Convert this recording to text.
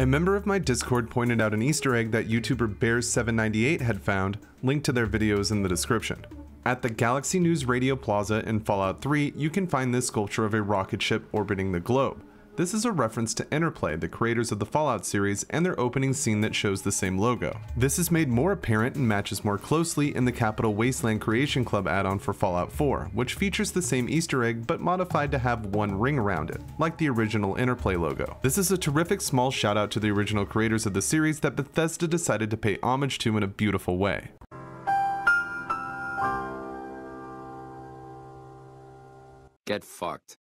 A member of my Discord pointed out an Easter egg that YouTuber Bears798 had found, linked to their videos in the description. At the Galaxy News Radio Plaza in Fallout 3, you can find this sculpture of a rocket ship orbiting the globe. This is a reference to Interplay, the creators of the Fallout series, and their opening scene that shows the same logo. This is made more apparent and matches more closely in the Capital Wasteland Creation Club add-on for Fallout 4, which features the same Easter egg but modified to have one ring around it, like the original Interplay logo. This is a terrific small shout-out to the original creators of the series that Bethesda decided to pay homage to in a beautiful way. Get fucked.